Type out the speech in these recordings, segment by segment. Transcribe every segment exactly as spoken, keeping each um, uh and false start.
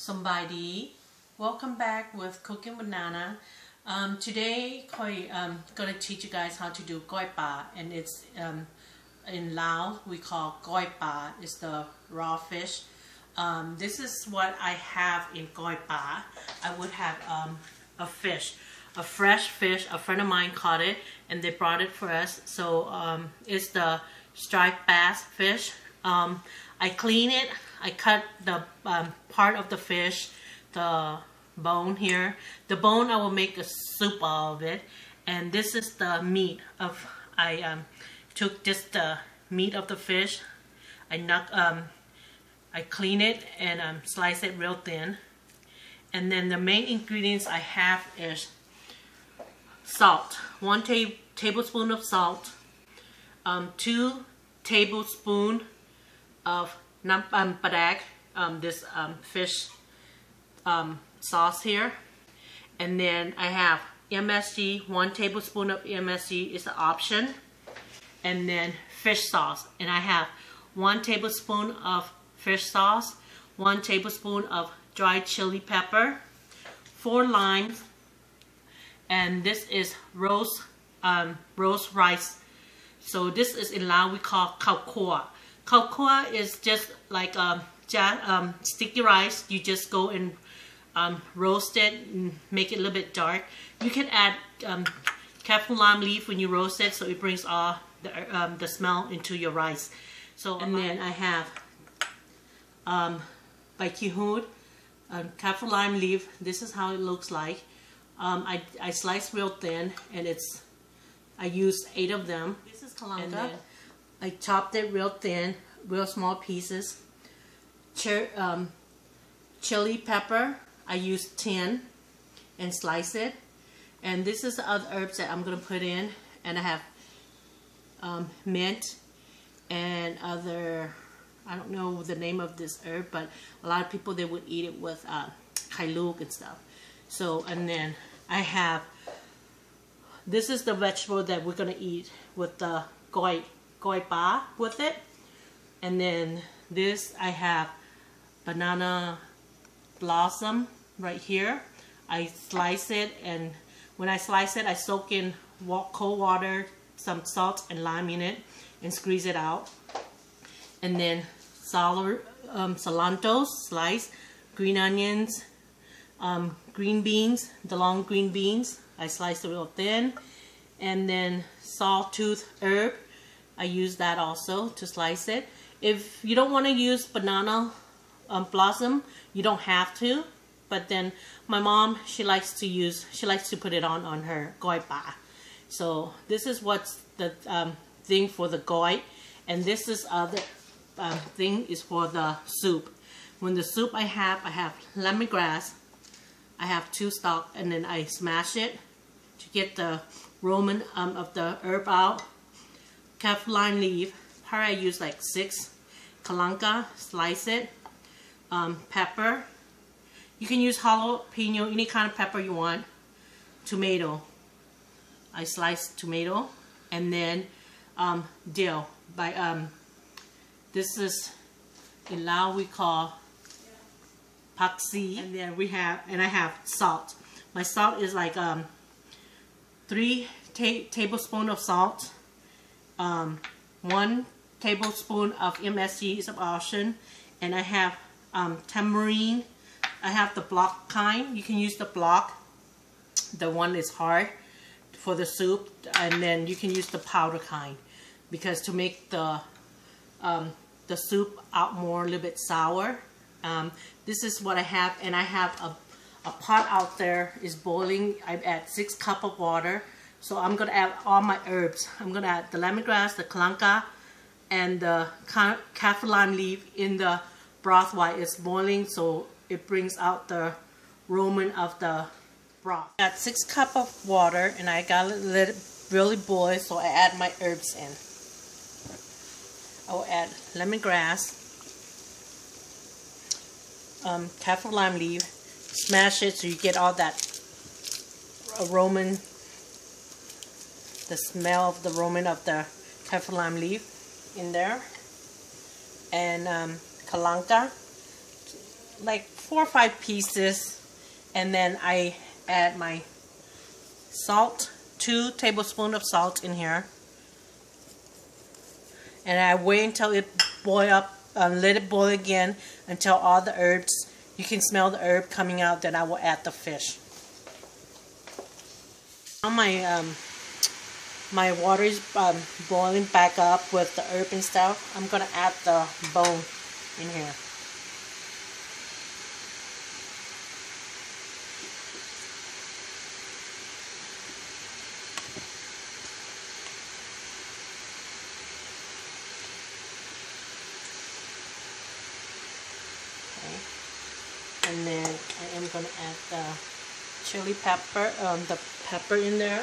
Somebody, welcome back with Cooking with Nana. Um, today, Koi, um, gonna teach you guys how to do koi pa, and it's um, in Lao we call koi pa. It's the raw fish. Um, this is what I have in koi pa. I would have um, a fish, a fresh fish. A friend of mine caught it, and they brought it for us. So um, it's the striped bass fish. Um, I clean it. I cut the um, part of the fish, the bone here. The bone, I will make a soup out of it. And this is the meat of, I um, took just the meat of the fish. I knock, um, I clean it and um, slice it real thin. And then the main ingredients I have is salt. One ta tablespoon of salt. Um, two tablespoons of Nam um, Makham um this um, fish um, sauce here. And then I have M S G, one tablespoon of M S G is an option. And then fish sauce. And I have one tablespoon of fish sauce, one tablespoon of dried chili pepper, four limes, and this is roast, um, roast rice. So this is in Lao we call khao khua. Khao khua is just like um, ja, um, sticky rice. You just go and um, roast it and make it a little bit dark. You can add um, kaffir lime leaf when you roast it, so it brings all the, um, the smell into your rice. So and then I have um, by Kihud, um, kaffir lime leaf. This is how it looks like. Um, I, I slice real thin, and it's I used eight of them. This is kalanka. I chopped it real thin, real small pieces. Chir, um, chili pepper, I used ten and slice it. And this is the other herbs that I'm gonna put in. And I have um, mint and other, I don't know the name of this herb, but a lot of people, they would eat it with uh, kailuk and stuff. So, and then I have, this is the vegetable that we're gonna eat with the koi. koi pa with it. And then this, I have banana blossom right here. I slice it, and when I slice it, I soak in cold water, some salt and lime in it, and squeeze it out. And then sal um, cilantro slice, green onions, um, green beans, the long green beans. I slice it real thin. And then sawtooth herb, I use that also to slice it. If you don't want to use banana um, blossom, you don't have to. But then my mom, she likes to use, she likes to put it on on her koi pa. So this is what's the um, thing for the koi, and this is other uh, thing is for the soup. When the soup I have, I have lemongrass, I have two stalks, and then I smash it to get the Roman um, of the herb out. Kaffir lime leaf, here I use like six. Kalanka, slice it. Um, pepper, you can use jalapeno, any kind of pepper you want. Tomato, I slice tomato. And then um, dill. By um, this is in Lao we call paksi. And then we have, and I have salt. My salt is like um, three ta tablespoons of salt. Um, one tablespoon of M S G is an option, and I have um, tamarind. I have the block kind. You can use the block. The one is hard for the soup, and then you can use the powder kind, because to make the um, the soup out more a little bit sour. Um, this is what I have, and I have a a pot out there is boiling. I add six cup of water. So I'm going to add all my herbs. I'm going to add the lemongrass, the kalanka, and the kaffir lime leaf in the broth while it's boiling, so it brings out the aroma of the broth. I got six cup of water, and I got to let it really boil, so I add my herbs in. I will add lemongrass, um, kaffir lime leaf, smash it so you get all that aroma, the smell of the romaine of the kaffir lime leaf in there. And um, kalanka, like four or five pieces, and then I add my salt, two tablespoons of salt in here, and I wait until it boil up, uh, let it boil again until all the herbs, you can smell the herb coming out, then I will add the fish. Now my, um, my water is um, boiling back up with the herb and stuff. I'm going to add the bone in here. And then I am going to add the chili pepper, um, the pepper in there,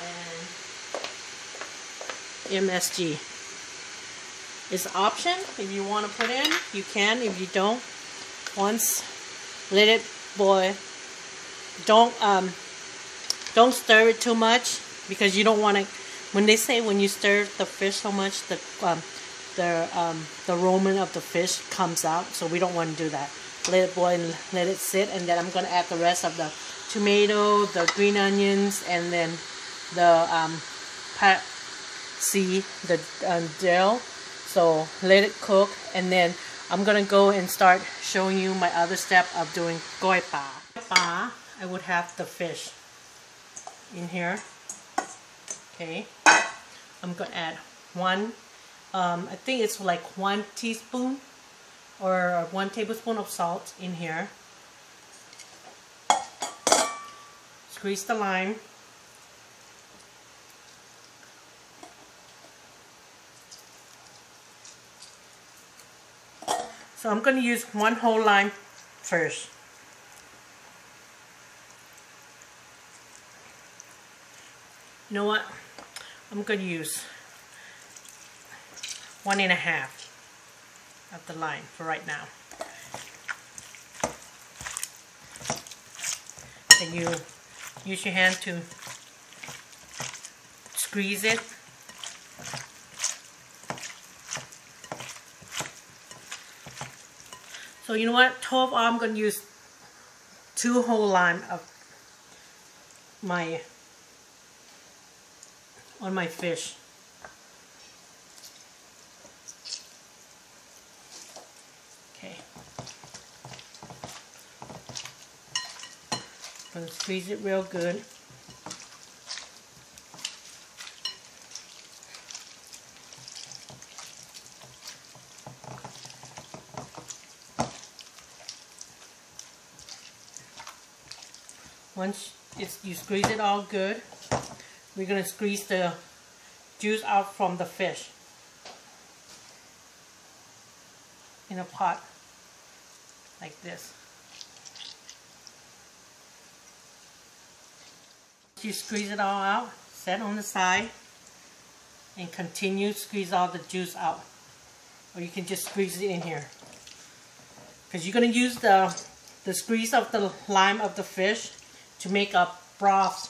and M S G. It's an option. If you want to put in, you can. If you don't, once let it boil. Don't um, don't stir it too much, because you don't want to. When they say when you stir the fish so much, the um, the um, the aroma of the fish comes out. So we don't want to do that. Let it boil and let it sit, and then I'm going to add the rest of the tomato, the green onions, and then the um, paksi, the um, dill. So let it cook, and then I'm going to go and start showing you my other step of doing koi pa. Koi pa, I would have the fish in here. Okay, I'm going to add one, um, I think it's like one teaspoon or one tablespoon of salt in here. Squeeze the lime. So I'm going to use one whole lime first. You know what? I'm going to use one and a half of the lime for right now. Then you use your hand to squeeze it. So you know what? twelve, I'm going to use two whole lime of my on my fish. I'm going to squeeze it real good. Once it's, you squeeze it all good, we're going to squeeze the juice out from the fish in a pot like this. You squeeze it all out, set on the side, and continue squeeze all the juice out, or you can just squeeze it in here, because you're going to use the the squeeze of the lime of the fish to make a broth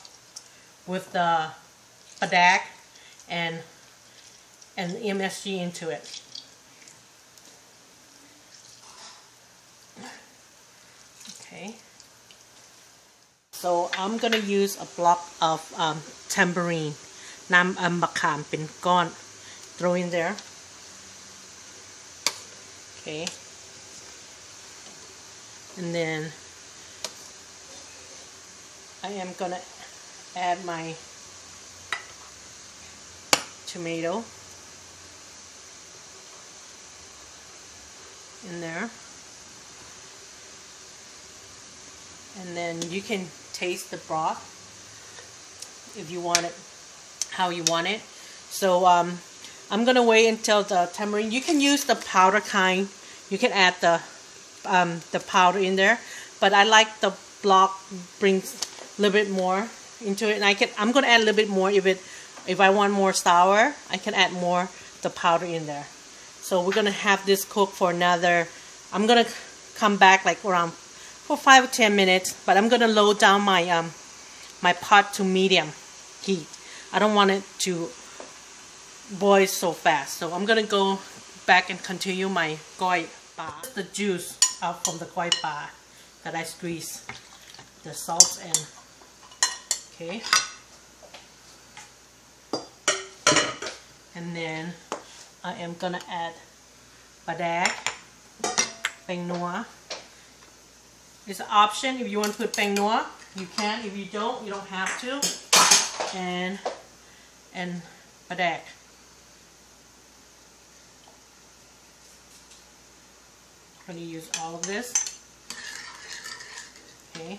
with the padaek and and M S G into it. Okay. So I'm going to use a block of um, tamarind, Nam Makham Pen Kon, throw in there. Okay. And then I am going to add my tomato in there. And then you can taste the broth if you want it, how you want it. So um, I'm going to wait until the tamarind. You can use the powder kind. You can add the um, the powder in there. But I like the block brings a little bit more into it. And I can, I'm going to add a little bit more. If, it, if I want more sour, I can add more the powder in there. So we're going to have this cook for another. I'm going to come back like around for five or ten minutes, but I'm gonna lower down my um my pot to medium heat. I don't want it to boil so fast, so I'm gonna go back and continue my koi pa. The juice out from the koi pa that I squeezed the salt in. Okay. And then I am gonna add padaek, phong nua. It's an option. If you want to put phong nua, you can. If you don't, you don't have to. And and padaek. I'm gonna use all of this. Okay.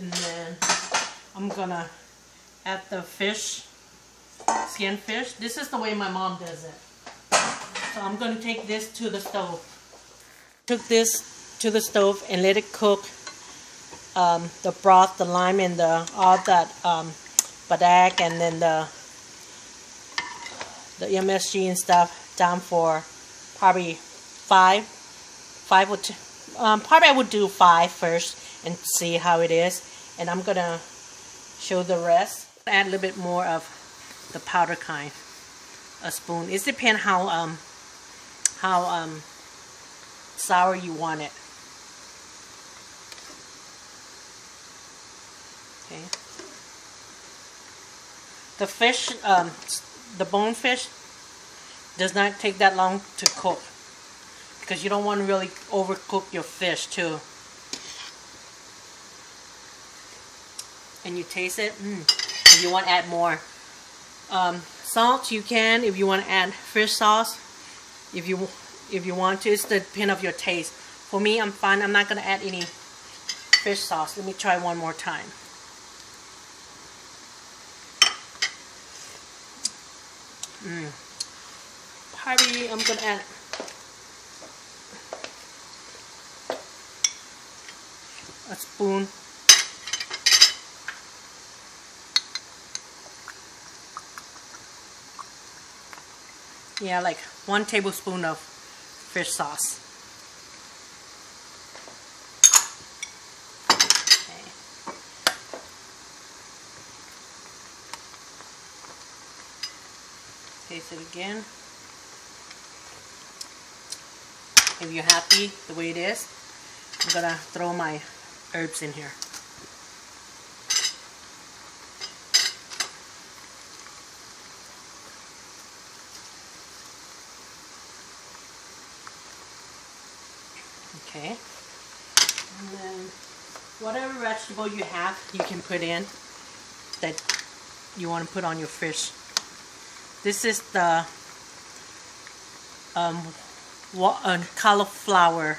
And then I'm gonna add the fish, skin fish. This is the way my mom does it. So I'm gonna take this to the stove. Took this to the stove and let it cook. Um, the broth, the lime, and the all that um, padaek, and then the the M S G and stuff down for probably five, five or two. Um, probably I would do five first and see how it is, and I'm gonna show the rest. Add a little bit more of the powder kind, a spoon. It depends how um how um sour you want it. Okay. The fish, um, the bone fish, does not take that long to cook, because you don't want to really overcook your fish too. And you taste it. Mm. If you want to add more um, salt, you can. If you want to add fish sauce, if you if you want to, it's the pin of your taste. For me, I'm fine. I'm not gonna add any fish sauce. Let me try one more time. Mm. Probably I'm gonna add a spoon. Yeah, like one tablespoon of fish sauce. Okay. Taste it again. If you're happy the way it is, I'm gonna throw my herbs in here. Okay. And then whatever vegetable you have, you can put in that you want to put on your fish. This is the um, wa uh, cauliflower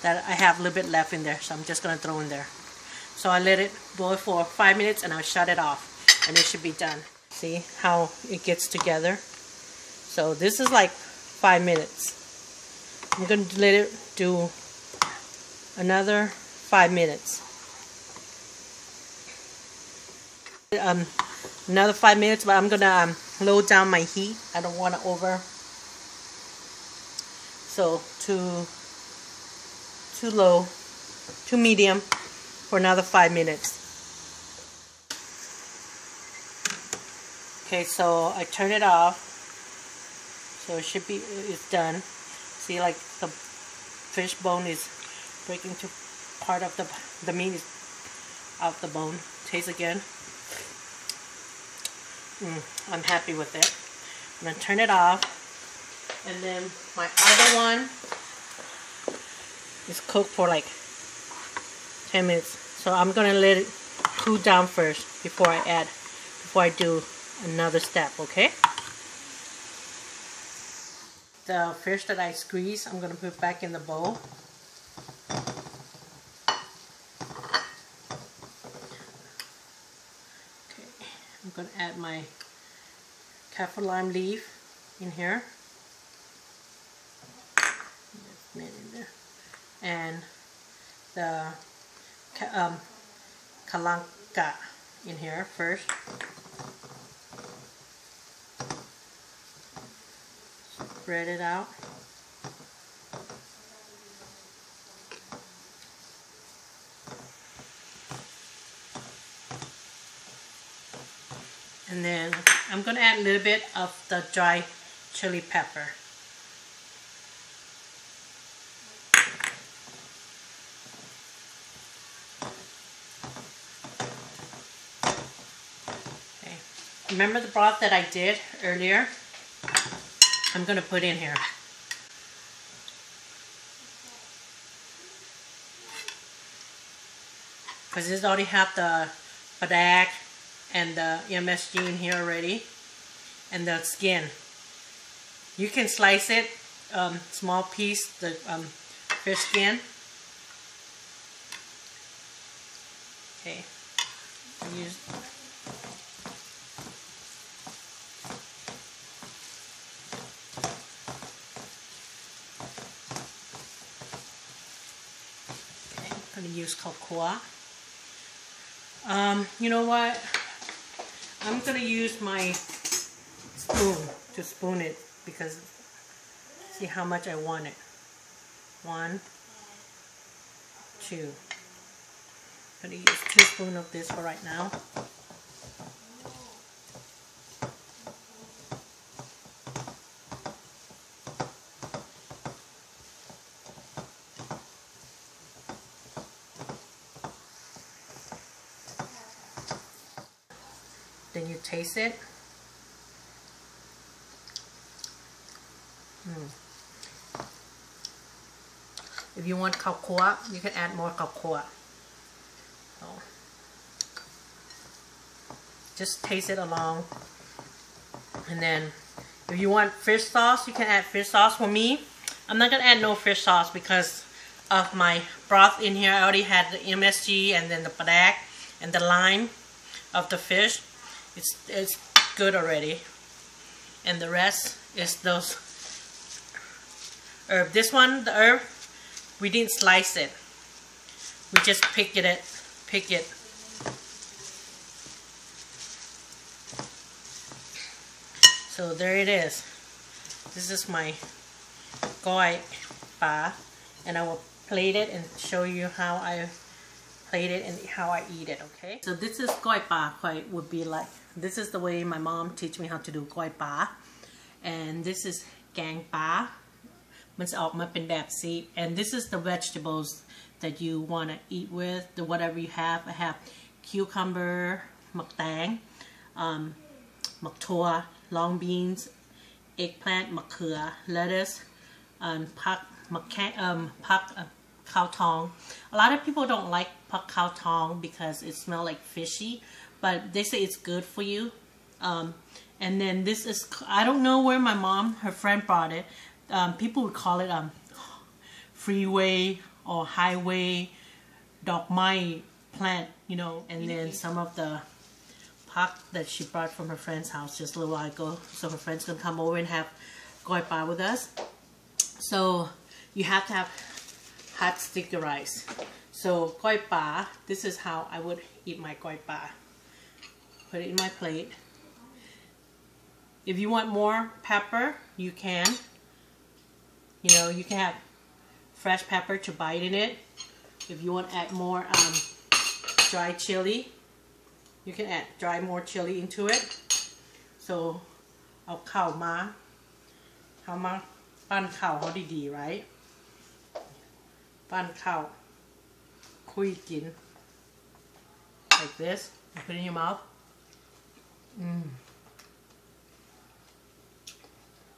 that I have a little bit left in there, so I'm just gonna throw in there. So I let it boil for five minutes and I'll shut it off, and it should be done. See how it gets together? So this is like five minutes. I'm gonna let it do another five minutes. Um, another five minutes, but I'm gonna um, low down my heat. I don't wanna over. So to too low, too medium for another five minutes. Okay, so I turn it off. So it should be, it's done. See, like the fish bone is breaking to part of the, the meat is out the bone. Taste again. Mm, I'm happy with it. I'm gonna turn it off. And then my other one, it's cooked for like ten minutes, so I'm gonna let it cool down first before I add, before I do another step. Okay, the fish that I squeezed, I'm gonna put back in the bowl. Okay, I'm gonna add my kaffir lime leaf in here. And the um, kalanka in here first. Spread it out. And then I'm going to add a little bit of the dry chili pepper. Remember the broth that I did earlier? I'm going to put in here. Because this already have the padaek and the M S G in here already. And the skin. You can slice it, um, small piece, the um, fish skin. Okay. Use I'm going to use khao khua. Um, you know what? I'm going to use my spoon to spoon it because see how much I want it. One, two. I'm going to use two spoons of this for right now. Then you taste it. Mm. If you want khao khua, you can add more khao khua. So, just taste it along. And then, if you want fish sauce, you can add fish sauce. For me, I'm not going to add no fish sauce because of my broth in here. I already had the M S G and then the padaek and the lime of the fish. It's, it's good already, and the rest is those herb. This one, the herb, we didn't slice it. We just picked it, pick it. So there it is. This is my koi pa, and I will plate it and show you how I plate it and how I eat it. Okay. So this is koi pa. Koi would be like. This is the way my mom teach me how to do koi pa, and this is gang pa. And this is the vegetables that you want to eat with, the whatever you have. I have cucumber, mak taeng, um, mak thua, long beans, eggplant, mak khua, lettuce, um, phak um, uh, khao tong. A lot of people don't like phak khao tong because it smells like fishy, but they say it's good for you. Um, and then this is, I don't know where my mom, her friend brought it. Um, people would call it um, freeway or highway dogmai plant, you know. And then some of the pak that she brought from her friend's house just a little while ago. So her friend's going to come over and have koi pa with us. So you have to have hot sticky rice. So koi pa, this is how I would eat my koi pa. Put it in my plate. If you want more pepper, you can. You know, you can have fresh pepper to bite in it. If you want to add more um, dry chili, you can add dry more chili into it. So, I'll khao ma. Khao ma, ban khao, how did you, right? Ban khao, kui gin. Like this. You put it in your mouth. Mm.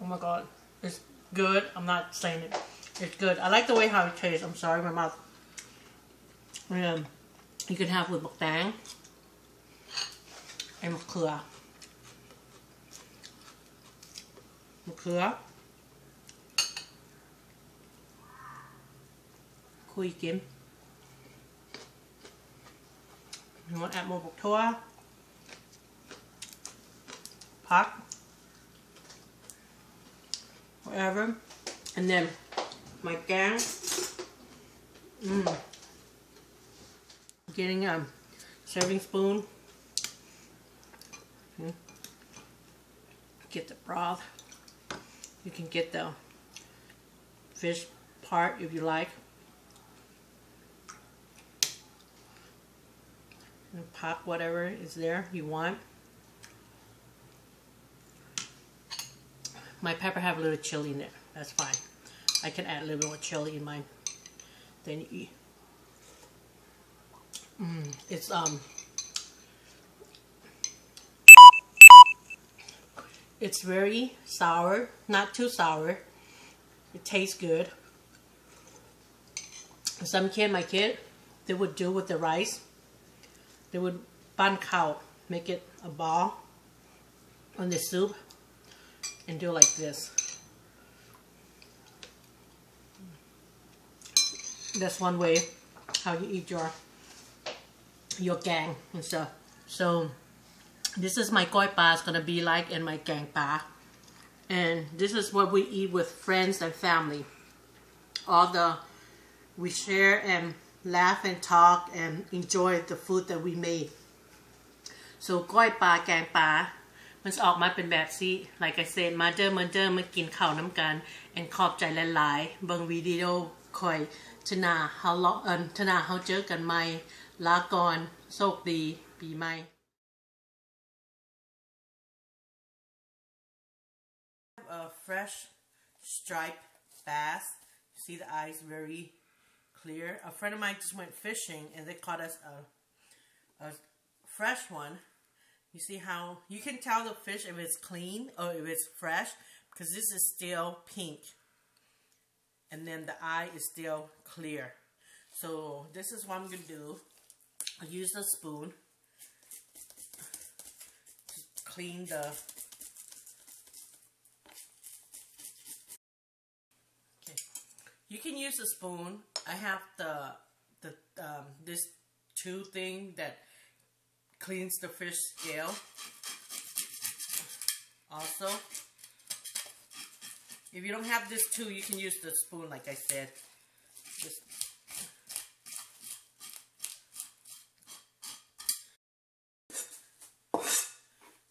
Oh my god, it's good. I'm not saying it. It's good. I like the way how it tastes. I'm sorry, my mouth. Um, you can have with bok tang and mak khua. Mak khua. Kui kim. You want to add more bok toa? Pak. Whatever. And then my gang. Mm. Getting a serving spoon. Mm. Get the broth. You can get the fish part if you like. And pop whatever is there you want. My pepper have a little chili in it. That's fine. I can add a little more chili in mine. Then you eat. Mm, it's um. It's very sour, not too sour. It tastes good. Some kid, my kid, they would do with the rice. They would ban khao, make it a ball on the soup and do like this. That's one way how you eat your your gang and stuff. So this is my koi pa. It's gonna be like in my gang pa, and this is what we eat with friends and family. All the we share and laugh and talk and enjoy the food that we made. So koi pa, gang pa, it's out my pen bad see. Like I said, mother, mother, ma kin khao nam kan, and khop chai lai bang video koi. Tana how long? Um, Tana how j can my lagon soak the be my. A fresh striped bass. See the eyes very clear. A friend of mine just went fishing and they caught us a a fresh one. You see how you can tell the fish if it's clean or if it's fresh because this is still pink. And then the eye is still clear. So this is what I'm going to do. I use a spoon to clean the... Okay. You can use a spoon. I have the, the um, this tube thing that cleans the fish scale. Also, if you don't have this too, you can use the spoon like I said. Just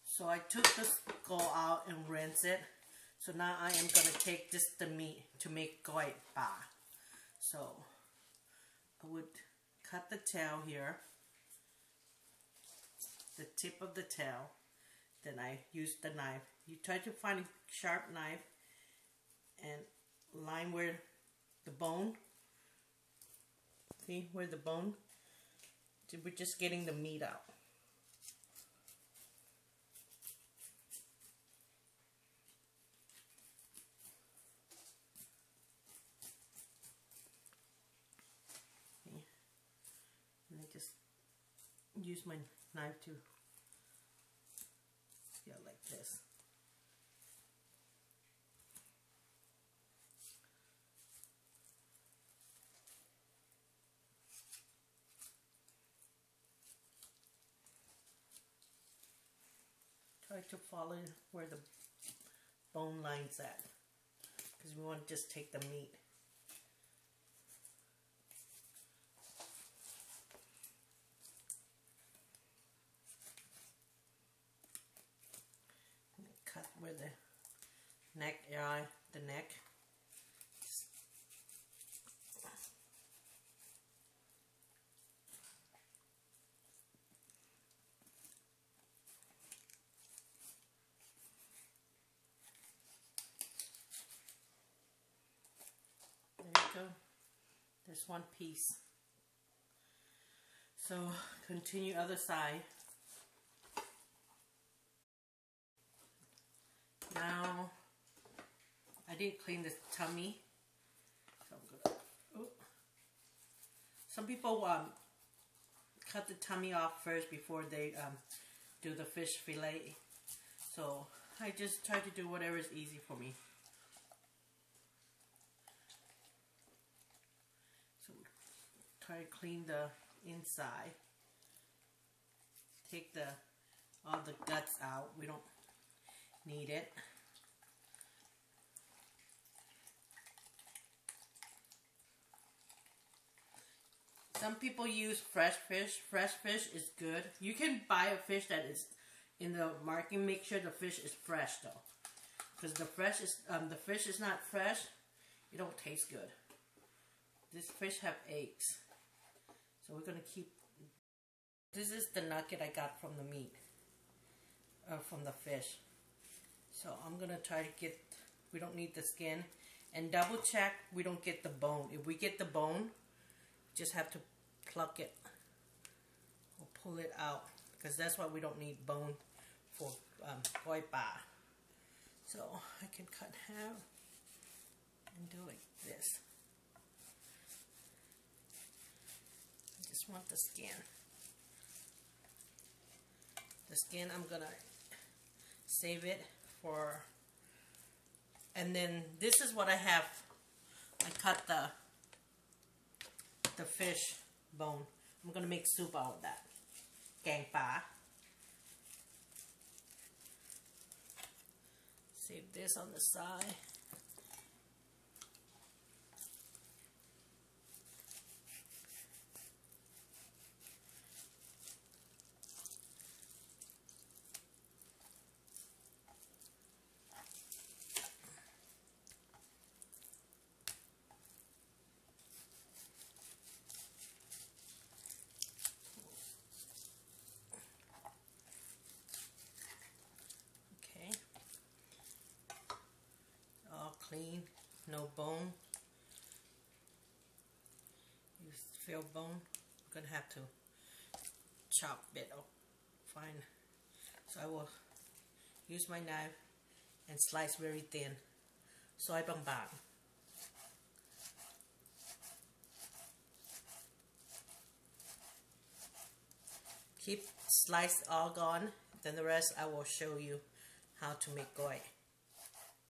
so I took the skull out and rinse it. So now I am going to take just the meat to make koi pa. So I would cut the tail here, the tip of the tail. Then I use the knife. You try to find a sharp knife and line where the bone, see where the bone, so we're just getting the meat out. Okay. And I just use my knife to, yeah, like this. To follow where the bone line's at because we want to just take the meat. Cut where the neck, yeah, the neck. There's one piece. So continue other side. Now I didn't clean the tummy, so I'm gonna, oh. Some people um cut the tummy off first before they um do the fish fillet. So I just try to do whatever is easy for me. Try to clean the inside. Take the all the guts out. We don't need it. Some people use fresh fish. Fresh fish is good. You can buy a fish that is in the market. Make sure the fish is fresh though, because the fresh is um, the fish is not fresh, it don't taste good. This fish have eggs. So we're going to keep, this is the nugget I got from the meat, or from the fish. So I'm going to try to get, we don't need the skin, and double check we don't get the bone. If we get the bone, just have to pluck it or pull it out because that's why we don't need bone for um, koi pa. So I can cut half and do like this. I just want the skin. The skin I'm gonna save it for, and then this is what I have. I cut the the fish bone. I'm gonna make soup out of that. Koi pa. Save this on the side. Clean, no bone. You feel bone? I'm gonna have to chop it up fine. So I will use my knife and slice very thin. Soy bang bang. Keep slice all gone. Then the rest I will show you how to make koi.